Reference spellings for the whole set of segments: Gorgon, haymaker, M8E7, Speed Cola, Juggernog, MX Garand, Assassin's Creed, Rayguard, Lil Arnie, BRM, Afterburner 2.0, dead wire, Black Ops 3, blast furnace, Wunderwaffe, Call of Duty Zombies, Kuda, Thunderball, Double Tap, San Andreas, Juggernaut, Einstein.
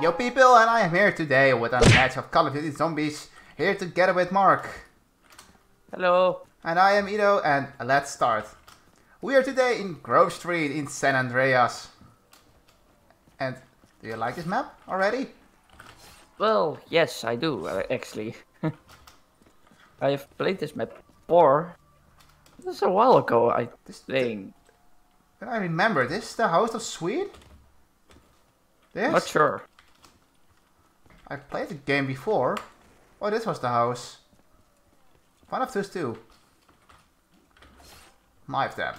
Yo people, and I am here today with a match of Call of Duty Zombies, here together with Mark. Hello. And I am Ido, and let's start. We are today in Grove Street in San Andreas. And do you like this map already? Well, yes, I do, actually. I have played this map before. This is a while ago, I think. I remember, this is the house of Swede? This? Not sure. I played the game before. Oh, this was the house. One of those two. Knife them.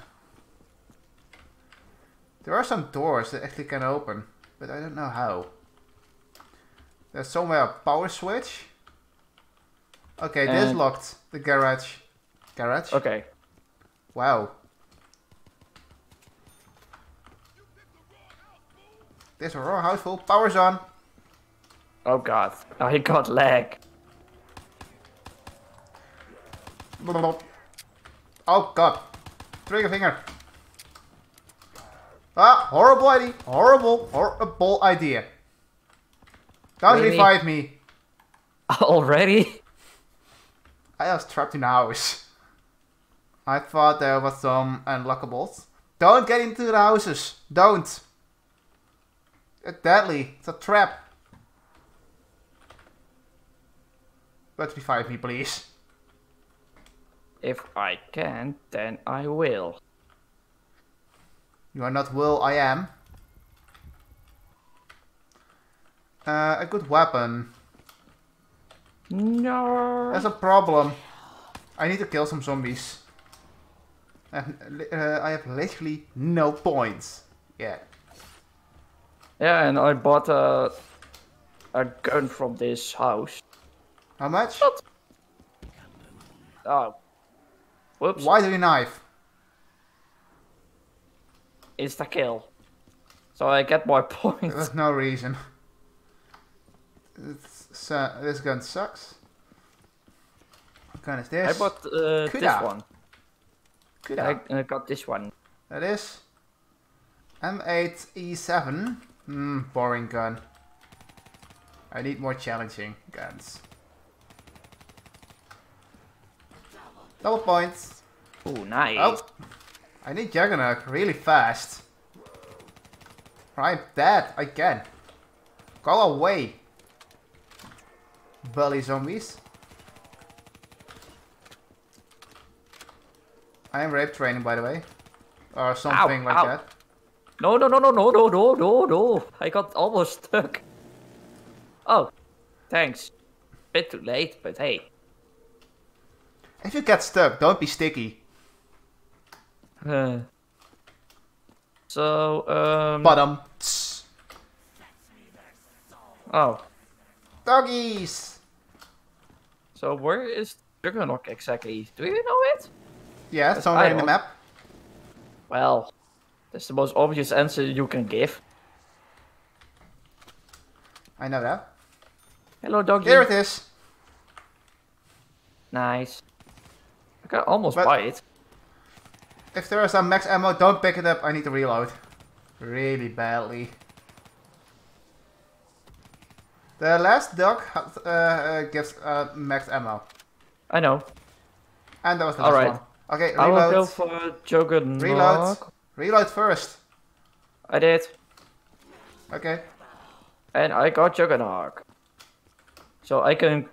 There are some doors that actually can open, but I don't know how. There's somewhere a power switch. Okay, this locked. The garage. Garage? Okay. Wow. There's a raw house full. Power's on. Oh god. I got lag. Oh god. Trigger finger. Ah, horrible idea. Horrible idea. Don't revive me. Already? I was trapped in a house. I thought there was some unlockables. Don't get into the houses. Don't. It's deadly. It's a trap. But revive me, please. If I can, then I will. You are not will, I am. A good weapon. No. That's a problem. I need to kill some zombies. I have literally no points. Yeah. Yeah, and I bought a gun from this house. How much? What? Oh. Whoops. Why do you knife? Insta kill. So I get more points. There's no reason. It's, this gun sucks. What gun is this? I bought this one. Kuda. I got this one. That is M8E7. Boring gun. I need more challenging guns. Double points. Ooh, nice. Oh, I need Juggernog really fast. Right, that I can. Go away, bully zombies. I am rape training, by the way, or something like that. No. I got almost stuck. Oh, thanks. Bit too late, but hey. If you get stuck, don't be sticky. Bottom. Oh. Doggies! So where is Juggernaut exactly? Do you know it? Yeah, somewhere in the map. Well. That's the most obvious answer you can give. I know that. Hello, doggy. There it is. Nice. I can almost buy it. If there is some max ammo, don't pick it up. I need to reload. Really badly. The last dog gives max ammo. I know. And that was the last one. Okay, reload. I will go for Juggernaut. Reload. Reload first. I did. Okay. And I got Juggernog. So I can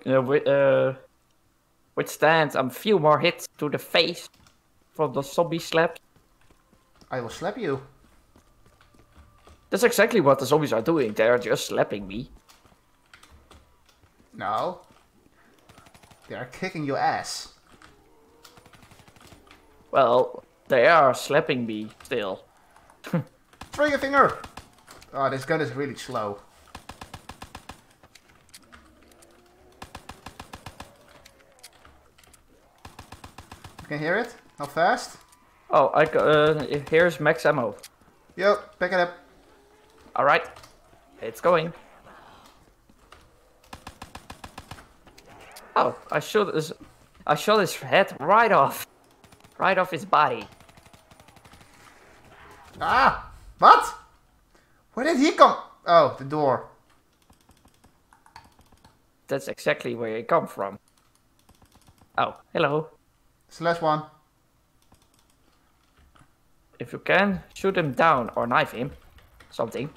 withstand a few more hits to the face from the zombie slap. I will slap you. That's exactly what the zombies are doing. They are just slapping me. No. They are kicking your ass. Well... They are slapping me still. Trigger finger! Oh, this gun is really slow. You can hear it? How fast? Oh, I got. Here's max ammo. Yo, pick it up. Alright, it's going. Oh, I shot his head right off. Right off his body. Ah! What? Where did he come? Oh, the door. That's exactly where it come from. Oh, hello. /1. If you can, shoot him down or knife him. Something.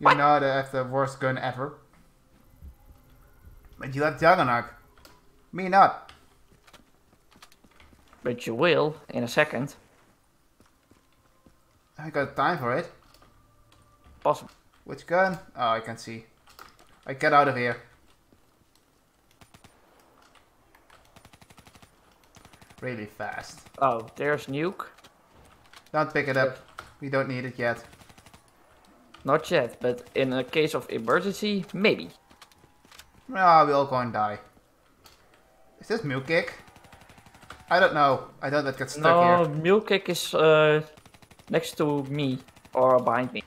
You know they have the worst gun ever. But you have Juggernog. Me not. But you will, in a second. I got time for it. Possible. Which gun? Oh, I can't see. I get out of here. Really fast. Oh, there's nuke. Don't pick it up. We don't need it yet. Not yet, but in a case of emergency, maybe. Ah, we all going to die. Is this mule kick? I don't know. I don't get stuck here. No, mule kick is next to me or behind me.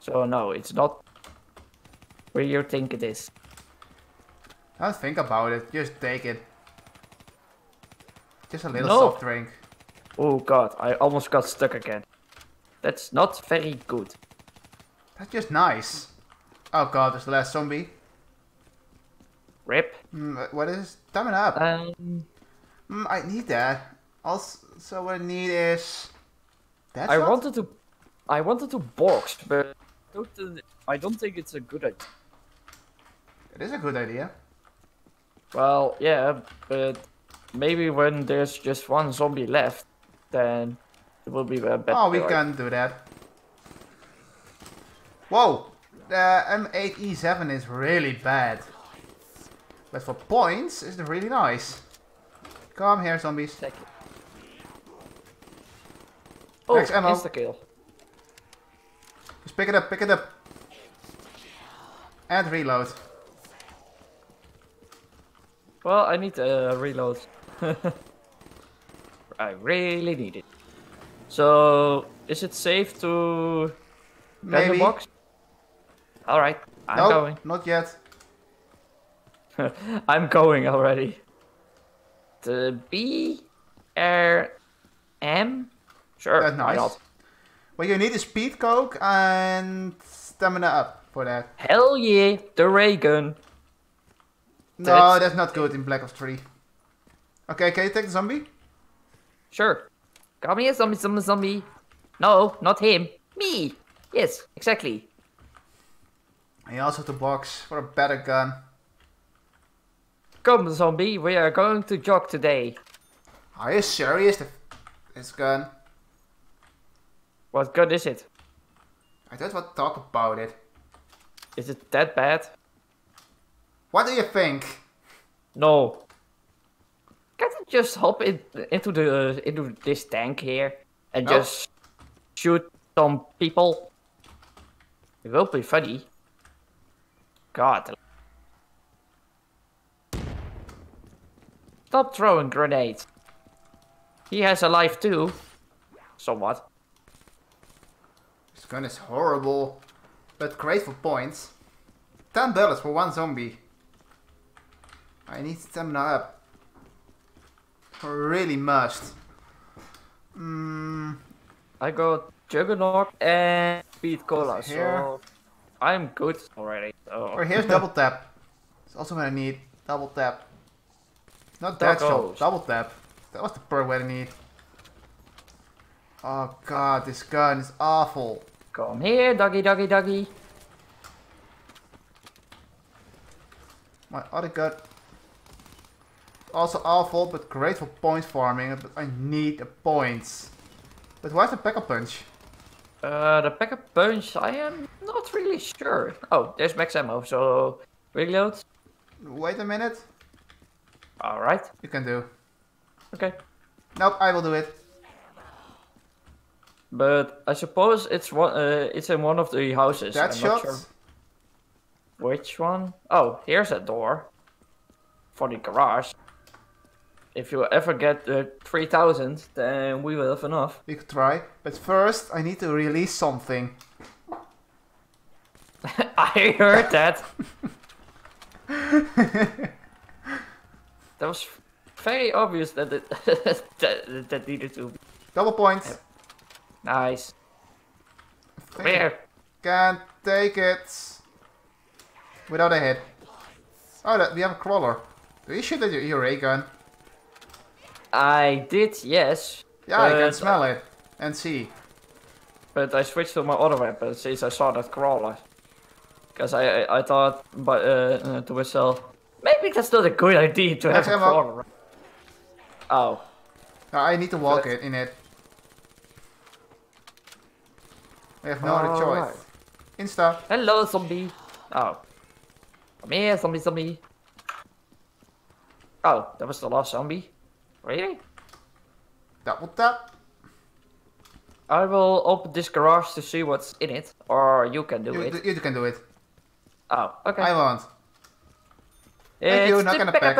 So no, it's not where you think it is. Don't think about it. Just take it. Just a little soft drink. Oh god, I almost got stuck again. That's not very good. That's just nice. Oh god, there's the last zombie. Rip. What is? Time it up. I need that. Also, what I need is. That's I wanted to. I wanted to box, but I don't think it's a good idea. It is a good idea. Well, yeah, but maybe when there's just one zombie left, then it will be a better. Oh, we can do that. Whoa, the M8E7 is really bad. But for points, it's really nice. Come here, zombies. Thank you. Oh, insta-kill. Just pick it up, pick it up. And reload. Well, I need a reload. I really need it. So, is it safe to get the box? Alright, I'm going. Not yet. I'm going already. The BRM? Sure, that's nice. Why not? Well, you need a speed coke and stamina up for that. Hell yeah, the ray gun. No, that's not good in Black Ops 3. Okay, can you take the zombie? Sure. Come here, zombie, zombie, zombie. No, not him. Me. Yes, exactly. I also have the box for a better gun. Come, zombie, we are going to jog today. Are you serious? This gun. What gun is it? I don't want to talk about it. Is it that bad? What do you think? No. Can't I just hop into this tank here and just shoot some people? It will be funny. God. Stop throwing grenades. He has a life too. Somewhat. This gun is horrible, but great for points. $10 for one zombie. I need stamina up. I really must. I got Juggernaut and Speed Cola, so I'm good already. Oh. Or here's Double Tap. It's also what I need. Double Tap. Not that shot. Double Tap. That was the perk what I need. Oh god, this gun is awful. Come here, doggy, doggy, doggy. My other gun. Also awful, but great for point farming. But I need the points. But where's the pack-a-punch? The pack-a-punch, I am not really sure. Oh, there's max ammo, so reload. Wait a minute. Alright. You can do. Okay. Nope, I will do it. But I suppose it's in one of the houses. That shot? Sure. Which one? Oh, here's a door. For the garage. If you ever get the 3000, then we will have enough. We could try, but first I need to release something. I heard that. That was very obvious that it that needed to be. Double points. Nice. Where? Can't take it. Without a hit. Oh, that, we have a crawler. Do you shoot at your ray gun? I did, yes. Yeah, I can smell it and see. But I switched to my other weapon since I saw that crawler. Because I thought to myself, maybe that's not a good idea to have a crawler. Oh. I need to walk it in it. I have no other choice. Right. Insta. Hello, zombie. Oh. Come here, zombie, zombie. Oh, that was the last zombie. Really? Double tap. I will open this garage to see what's in it. Or you can do it. You can do it. Oh, okay. I won't. Thank you, not gonna pack.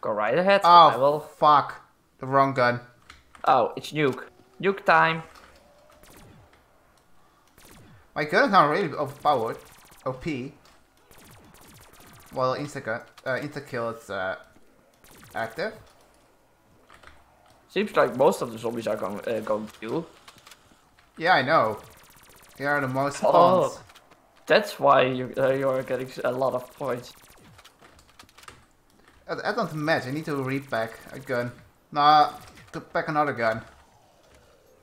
Go right ahead. Oh, I will. Fuck. The wrong gun. Oh, it's nuke. Nuke time. My gun is now really overpowered. OP. Well, insta-kill is active. Seems like most of the zombies are going to kill. Yeah, I know. They are the most spawns. Oh, that's why you're getting a lot of points. I don't match. I need to repack a gun. Nah, to pack another gun.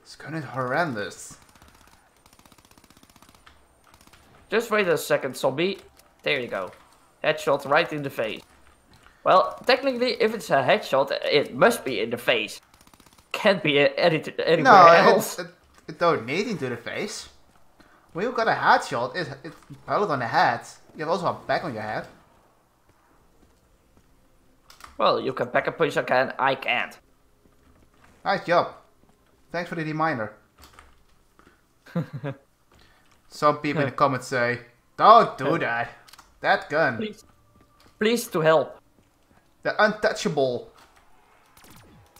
This gun is horrendous. Just wait a second, zombie. There you go. Headshot right in the face. Well, technically, if it's a headshot, it must be in the face. Can't be edited anywhere else. It don't need into the face. When you got a headshot, it's pellet on the head. You have also a pack on your head. Well, you can pack-a-punch, I can't. Nice job. Thanks for the reminder. Some people in the comments say, don't do that. That gun. Please. Please to help. The untouchable.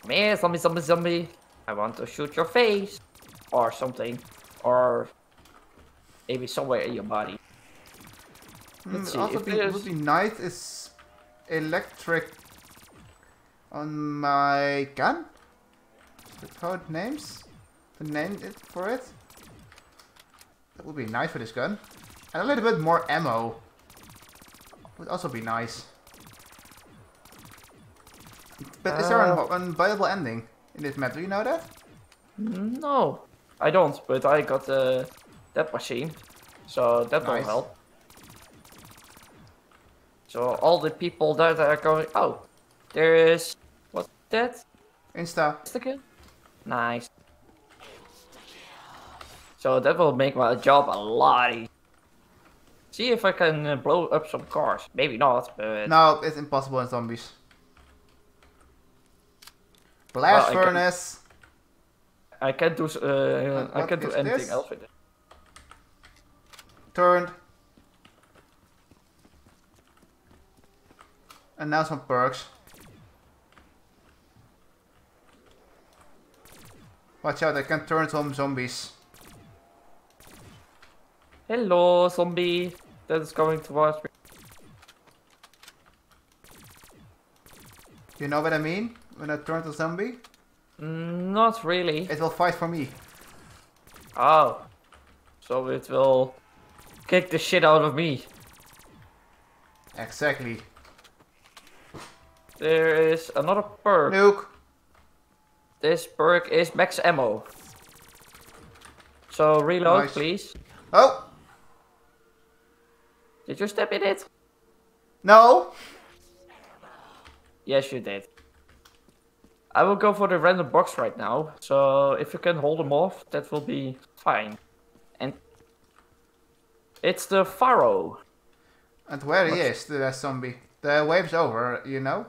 Come here, zombie, zombie, zombie. I want to shoot your face. Or something. Or maybe somewhere in your body. Let's see. Also, it would be nice is electric on my gun. The code names. The name for it. That would be nice for this gun. And a little bit more ammo would also be nice. But is there an unavailable ending in this map? Do you know that? No, I don't. But I got that machine, so that will help. So all the people that are going. Oh, there is what's that? Insta. Nice. So that will make my job a lot easier. See if I can blow up some cars. Maybe not, but... No, it's impossible in zombies. Blast furnace! I can't do anything else with it. Turned. And now some perks. Watch out, I can turn some zombies. Hello, zombie that is going towards me. You know what I mean? When I turn to zombie? Not really. It will fight for me. Oh. So it will kick the shit out of me. Exactly. There is another perk. Nuke. This perk is max ammo. So reload, please. Oh! Did you step in it? No! Yes, you did. I will go for the random box right now. So if you can hold them off, that will be fine. And it's the Pharaoh. And where he is, the zombie. The wave's over, you know?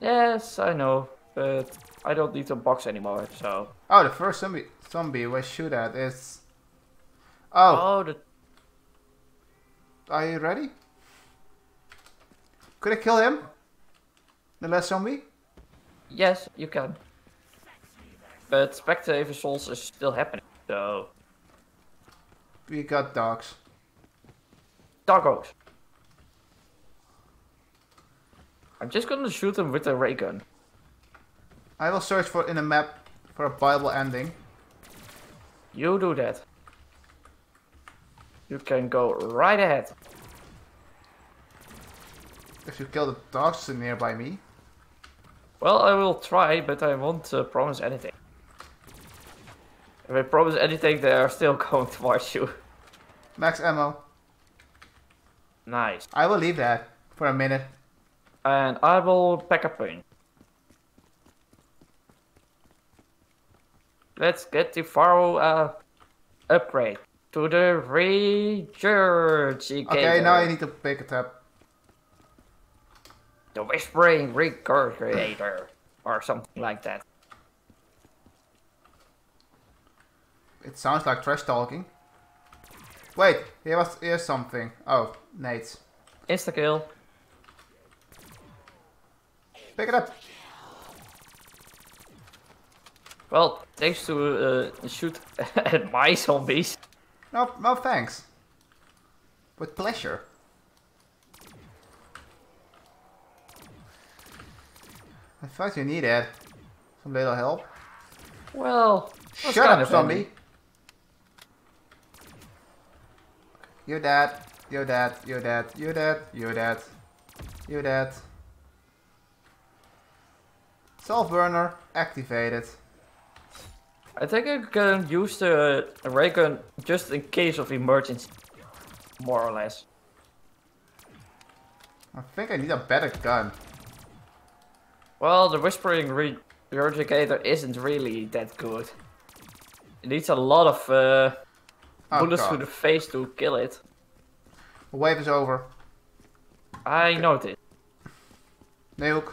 Yes, I know. But I don't need a box anymore, so... Oh, the first zombie we shoot at is... Oh. Are you ready? Could I kill him? The last zombie? Yes, you can. But Spectre Evil Souls is still happening, so... We got dogs. Doggos. I'm just gonna shoot him with a ray gun. I will search in a map for a viable ending. You do that. You can go right ahead. If you kill the dogs nearby me. Well, I will try, but I won't promise anything. If I promise anything, they are still going towards you. Max ammo. Nice. I will leave that for a minute. And I will pack a punch. Let's get the Pharaoh upgrade to the regurgitator. Okay, now I need to pick it up. The whispering regurgitator or something like that. It sounds like trash talking. Wait, here's something. Oh, nades. Insta kill. Pick it up. Well, thanks to shoot at my zombies. No thanks. With pleasure. I thought you needed some little help. Well, shut up, zombie. You dead. You dead. You dead. You dead. You dead. You dead. Self burner activated. I think I can use the ray gun just in case of emergency, more or less. I think I need a better gun. Well, the whispering regurgitator isn't really that good. It needs a lot of bullets to the face to kill it. The wave is over. I noticed. Nuke.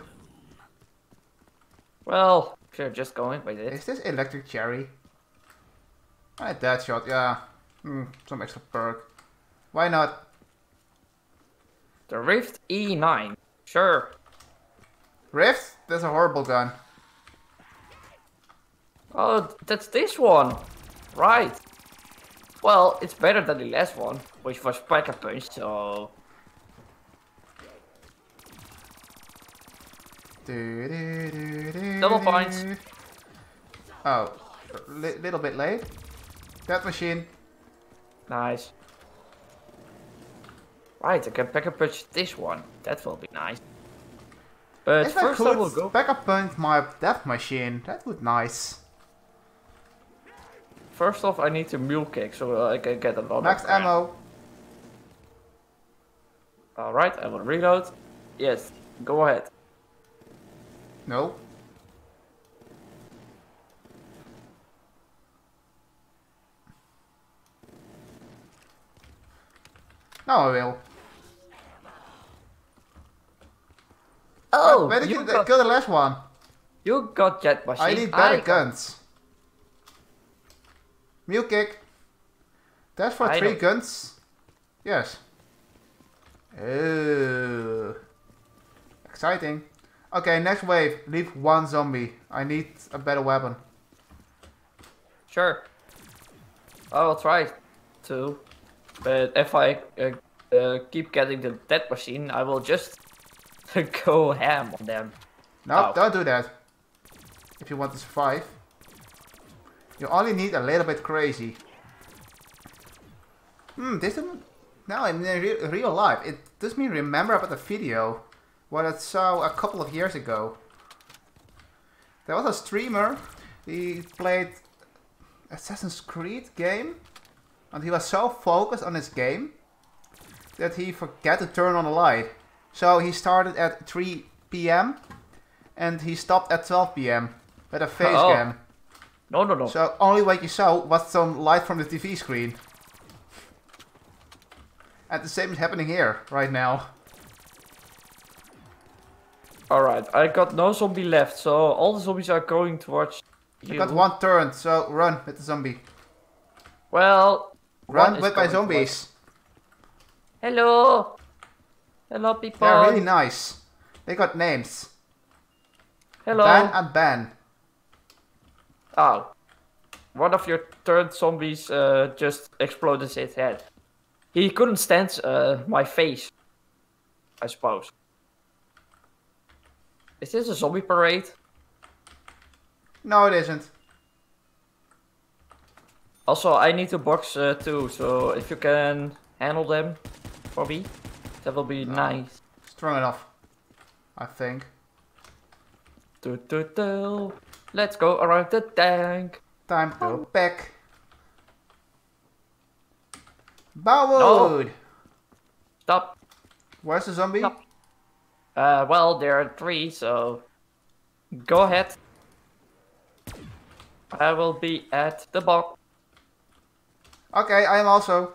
Well... just going with it. Is this electric cherry? I had that shot, yeah. Some extra perk. Why not? The Rift E9. Sure. Rift? That's a horrible gun. Oh, that's this one. Right. Well, it's better than the last one, which was pack-a-punch, so... Double points. Oh, a little bit late. That machine. Nice. Right, I can pack-a-punch this one. That will be nice. But if first I will go pack-a-punch my death machine. That would nice. First off, I need to mule kick so I can get a lot max of ammo. All right, I will reload. Yes, go ahead. No. No, I will. Oh, where did you kill the last one? You got jet machine. I need better guns. Mule kick. That's for three guns. Yes. Oh, exciting. Okay, next wave, leave one zombie. I need a better weapon. Sure. I will try to. But if I keep getting the dead machine, I will just go ham on them. No, don't do that. If you want to survive. You only need a little bit crazy. This isn't... No, in real life. It does me remember about the video. What I saw a couple of years ago. There was a streamer, he played Assassin's Creed game, and he was so focused on his game that he forgot to turn on the light. So he started at 3 PM and he stopped at 12 PM with a face cam. No. So only what you saw was some light from the TV screen. And the same is happening here right now. Alright, I got no zombie left, so all the zombies are going towards you. I got one turn, so run with the zombie. Well... Run with my zombies. Hello! Hello, people. They're really nice. They got names. Hello. Ban and Ban. Oh. One of your turned zombies just exploded his head. He couldn't stand my face, I suppose. Is this a zombie parade? No, it isn't. Also, I need to box too, so if you can handle them for me, that will be nice. Strong enough, I think. Let's go around the tank. Time to pack. Bowwood! No. Stop. Where's the zombie? Stop. Well, there are three, so go ahead. I will be at the box. Okay, I am also.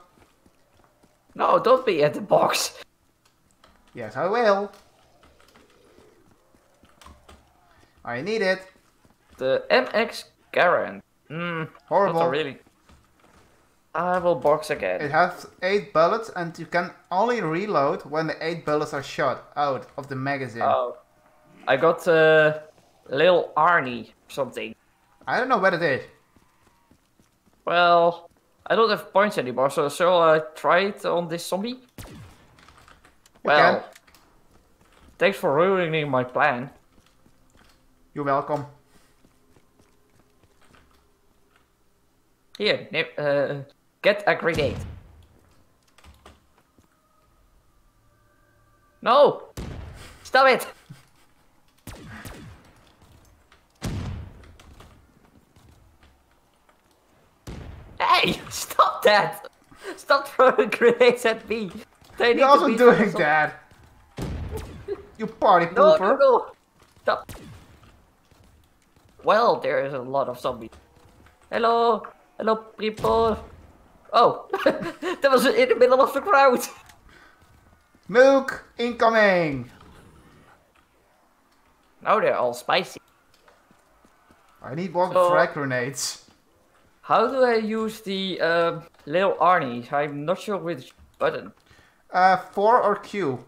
No, don't be at the box. Yes, I will. I need it. The MX Garand. Horrible. Not really. I will box again. It has 8 bullets and you can only reload when the 8 bullets are shot out of the magazine. Oh. I got Lil Arnie something. I don't know what it is. Well, I don't have points anymore, so shall I try it on this zombie? You can. Thanks for ruining my plan. You're welcome. Here, get a grenade. No! Stop it! Hey! Stop that! Stop throwing grenades at me! You're also doing that! You party pooper! No, no. Stop! Well, there is a lot of zombies. Hello! Hello, people! Oh! That was in the middle of the crowd! Milk incoming! Now they're all spicy. I need more frag grenades. How do I use the Lil Arnie? I'm not sure which button. 4 or Q.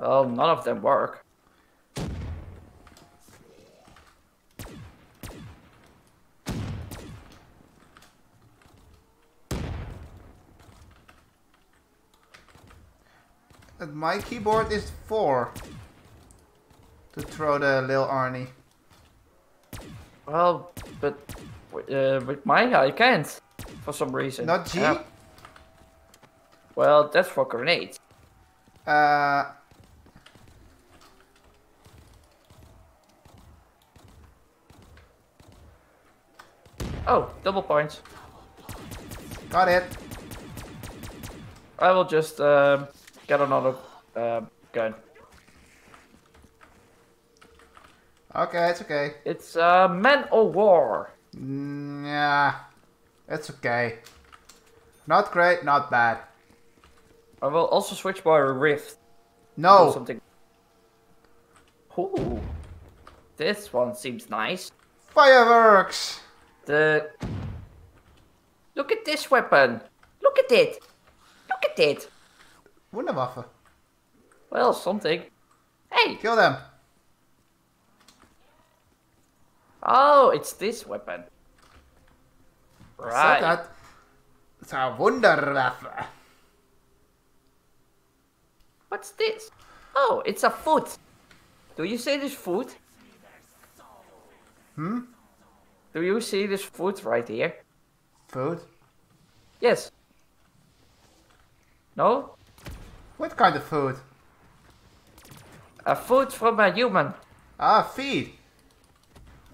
Well, none of them work. My keyboard is 4 to throw the Lil Arnie. Well, but with mine I can't for some reason. Not G? Well, that's for grenades. Oh, double points. Got it. I will just get another gun. Okay, it's okay. It's Man-o-War. Nah, it's okay. Not great, not bad. I will also switch by a rift. No. Something. Ooh, this one seems nice. Fireworks. Look at this weapon. Look at it. Look at it. Wunderwaffe. Well, something. Hey! Kill them! Oh, it's this weapon. Right. It's a Wunderwaffe. What's this? Oh, it's a foot. Do you see this foot? Hmm? Do you see this foot right here? Foot? Yes. No? What kind of food? A food from a human. Ah, feed.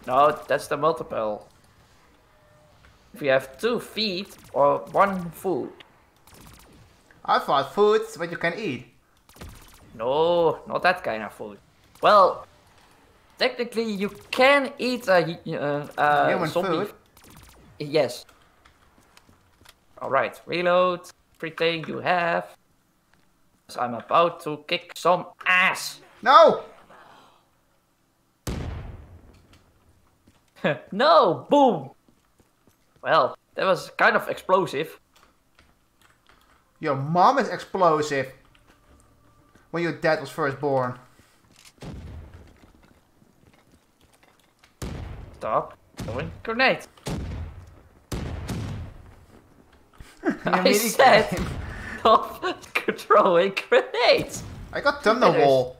No, that's the multiple. If you have 2 feet or 1 food. I thought food's what you can eat. No, not that kind of food. Well, technically you can eat a human zombie. Food? Yes. Alright, reload everything you have. I'm about to kick some ass. No! No! Boom! Well, that was kind of explosive. Your mom is explosive. When your dad was first born. Stop throwing grenades. I said... Stop throwing grenades! I got Thunderwall.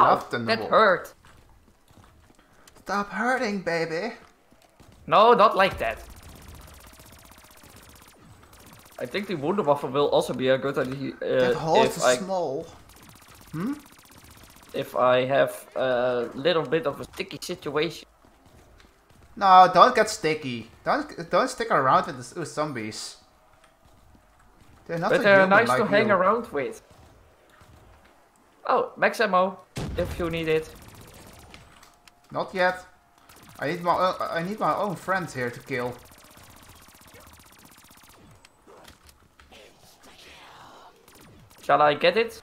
love Thunderball. That hurt. Stop hurting, baby. No, not like that. I think the Wunderwaffe will also be a good idea. That hole is small. Hmm? If I have a little bit of a sticky situation. No, don't get sticky. Don't stick around with the zombies. They're not. But they're nice to hang around with. Oh, max ammo, if you need it. Not yet. I need my own friends here to kill. Shall I get it? Is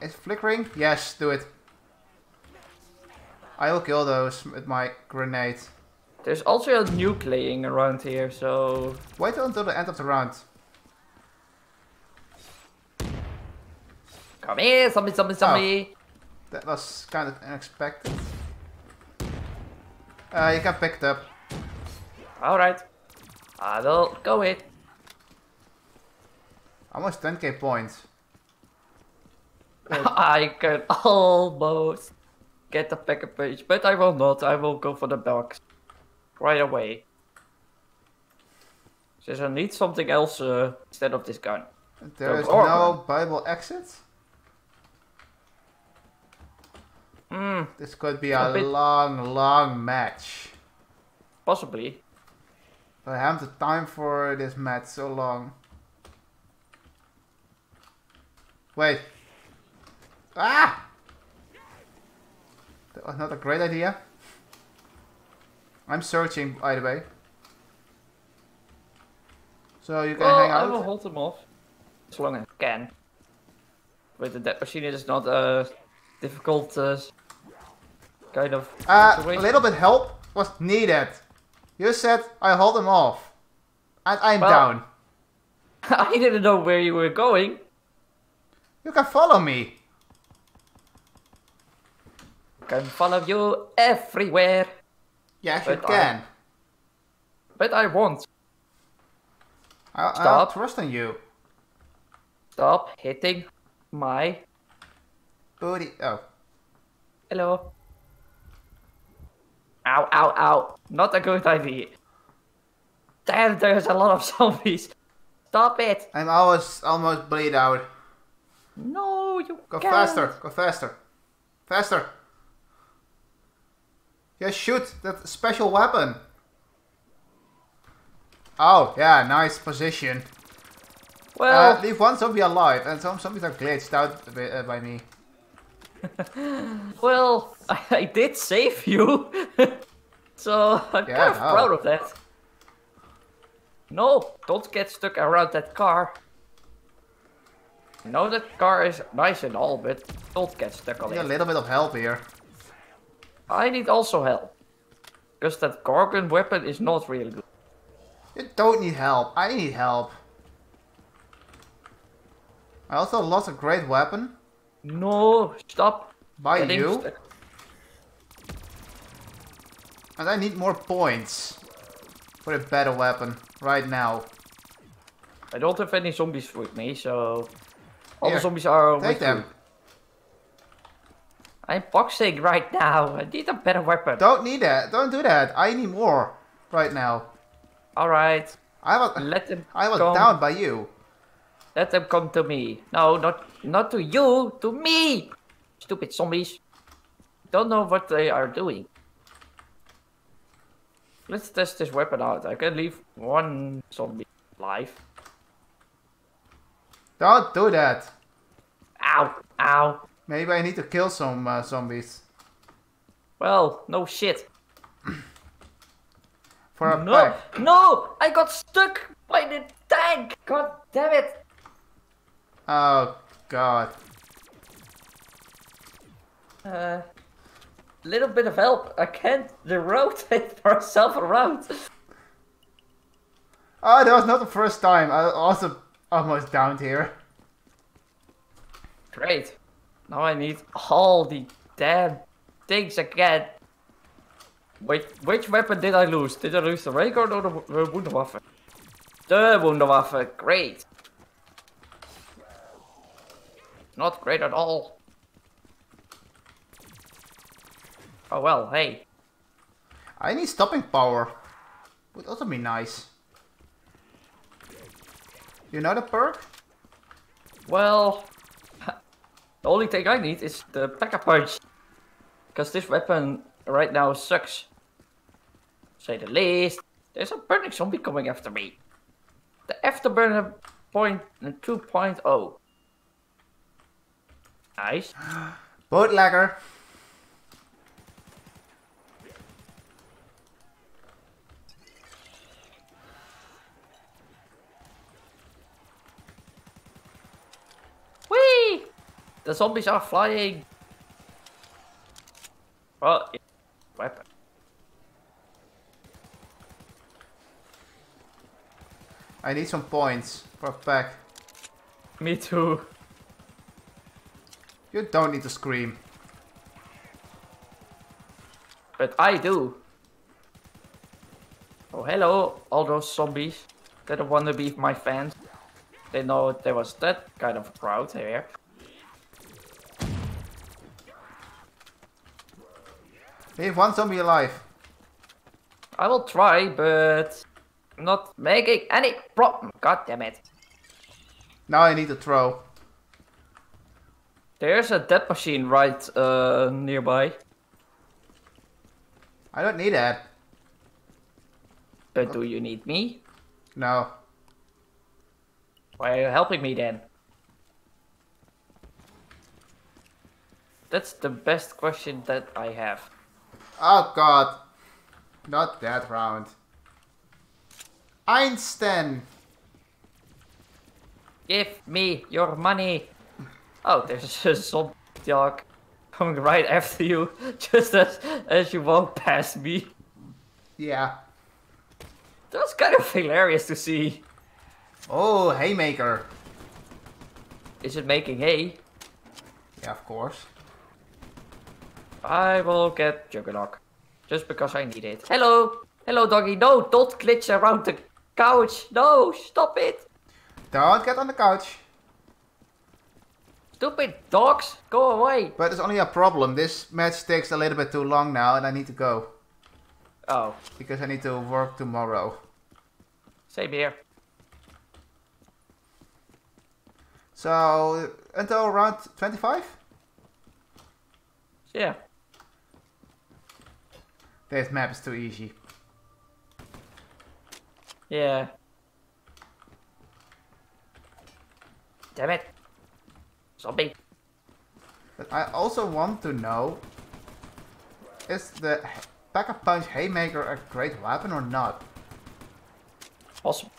it flickering? Yes, do it. I'll kill those with my grenade. There's also a nuke laying around here, so... Wait until the end of the round. Come here, zombie! Oh, that was kind of unexpected. You can pick it up. Alright. I will go it. Almost 10k points. I can almost get the pack-a-punch, but I will not. I will go for the box right away. Since I need something else instead of this gun. There is no Bible exit? Mm. This could be a long match. Possibly. But I haven't the time for this match so long. Wait. Ah! That was not a great idea. I'm searching, by the way. So you can hang out. I will hold them off as long as I can. Wait, the dead machine is not difficult kind of situation. A little bit help was needed. You said I hold them off. And I'm down. I didn't know where you were going. You can follow me. I can follow you everywhere. Yes, you can. But I won't. Stop. I'm trusting you. Stop hitting my... booty. Oh. Hello. Ow, ow, ow. Not a good idea. Damn, there's a lot of zombies. Stop it. I'm almost bleed out. No, you can't. Go faster, go faster. Faster. Yeah, shoot that special weapon. Oh, yeah, nice position. Well, leave one zombie alive, and some zombies are glitched out by me. Well, I did save you, so I'm kind of proud of that. No, don't get stuck around that car. You know that car is nice and all, but don't get stuck on it. I need a little bit of help here. I need also help, because that Gorgon weapon is not really good. You don't need help, I need help. I also lost a great weapon. No, stop. By you. And I need more points for a better weapon right now. I don't have any zombies with me, so... All the zombies are with them. I'm boxing right now. I need a better weapon. Don't need that. Don't do that. I need more right now. All right. I was down by you. Let them come to me. No, not to you. To me. Stupid zombies. Don't know what they are doing. Let's test this weapon out. I can leave one zombie alive. Don't do that. Ow. Ow. Maybe I need to kill some zombies. Well, no shit. For a pack. No! I got stuck by the tank! God damn it! Oh, God. Little bit of help. I can't rotate myself around. Oh, that was not the first time. I also almost downed here. Great. Now I need all the damn things again. Wait, which weapon did I lose? Did I lose the Rayguard or the Wunderwaffe? The Wunderwaffe, great. Not great at all. Oh well, hey. I need stopping power. Would also be nice. You know the perk? Well, the only thing I need is the pack-a-punch. Because this weapon right now sucks. Say the least. There's a burning zombie coming after me. The Afterburner 2.0. Nice. Bootlegger. Whee! The zombies are flying. Well, it's a weapon. I need some points for a pack. Me too. You don't need to scream. But I do. Oh hello, all those zombies. They don't want to be my fans. They know there was that kind of crowd here. Leave one zombie alive. I will try, but I'm not making any problem. God damn it. Now I need to throw. There's a death machine right nearby. I don't need that. But do you need me? No. Why are you helping me then? That's the best question that I have. Oh god. Not that round. Einstein! Give me your money! Oh, there's a zombie dog coming right after you, just as you walk past me. Yeah. That's kind of hilarious to see. Oh, haymaker. Is it making hay? Yeah, of course. I will get Juggernog, just because I need it. Hello! Hello, doggy. No, don't glitch around the couch. No, stop it. Don't get on the couch. Stupid dogs, go away! But there's only a problem. This match takes a little bit too long now and I need to go. Oh. Because I need to work tomorrow. Same here. So, until round 25? Yeah. This map is too easy. Yeah. Damn it. Zombie. But I also want to know, is the pack-a-punch haymaker a great weapon or not? Awesome.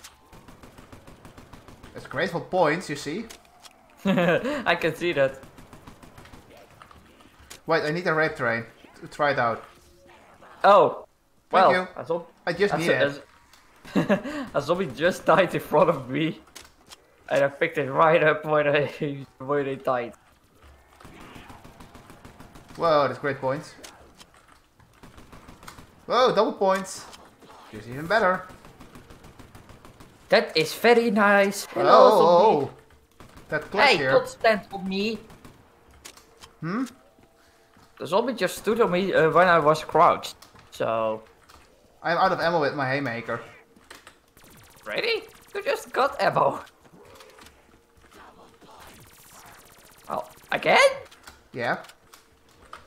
It's great for points, you see. I can see that. Wait, I need a rape train to try it out. Oh, well, I just need it. A zombie just died in front of me. And I picked it right up when they died. Whoa, that's great points. Whoa, double points. Just even better. That is very nice. Hello, zombie. Oh, that clutch here. Hey, don't stand on me. Hmm? The zombie just stood on me when I was crouched. So... I'm out of ammo with my haymaker. Ready? You just got ammo. Oh, again? Yeah.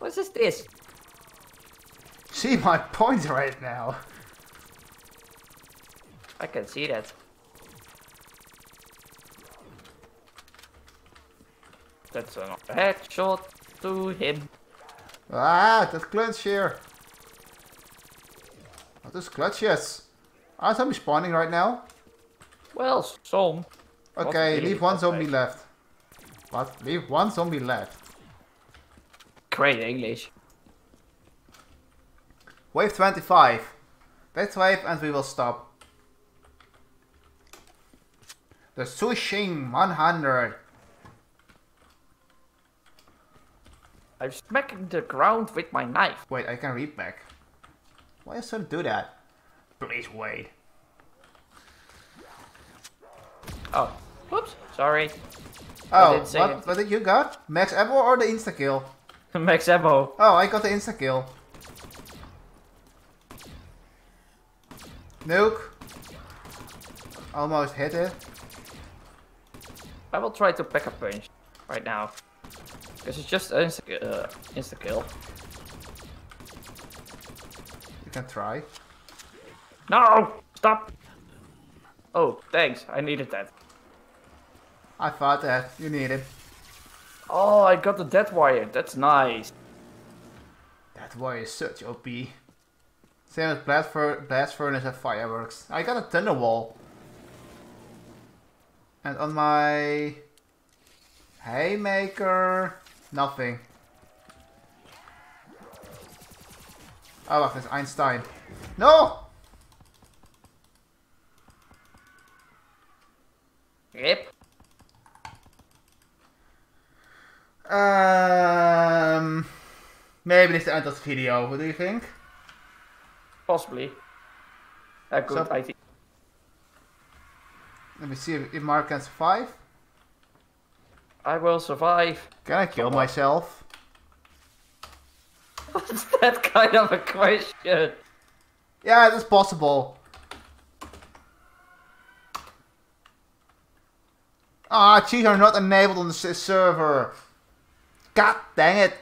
What is this? See my points right now. I can see that. That's a headshot to him. Ah, that clutch here. What is clutches? Are some spawning right now? Well, some. Okay, leave one zombie left. But leave one zombie left. Great English. Wave 25. Let's wave and we will stop. The Sushing 100. I'm smacking the ground with my knife. Wait, I can read back. Why does it do that? Please wait. Oh, whoops, sorry. Oh, what did you got? Max ammo or the insta kill? Max ammo. Oh, I got the insta kill. Nuke. Almost hit it. I will try to pack-a-punch right now. Because it's just insta-kill. You can try. No! Stop! Oh, thanks. I needed that. I thought that. You need it. Oh, I got the dead wire. That's nice. That wire is such OP. Same as blast furnace and fireworks. I got a Thunderwall. And on my haymaker, nothing. Oh, look, there's Einstein. No! Yep. Maybe this is the end of the video. What do you think? Possibly. A good idea. Let me see if Mark can survive. I will survive. Can I kill myself? What's that kind of a question? Yeah, it's possible. Ah, cheats are not enabled on the server. God dang it.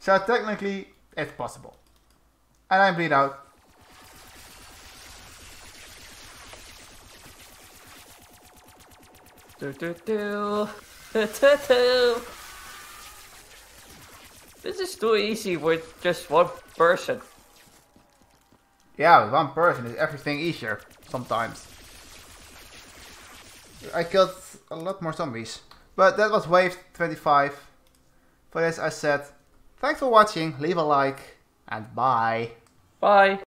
So technically, it's possible. And I bleed out. This is too easy with just one person. Yeah, with one person is everything easier sometimes. I killed a lot more zombies. But that was wave 25. For this I said, thanks for watching, leave a like, and bye. Bye.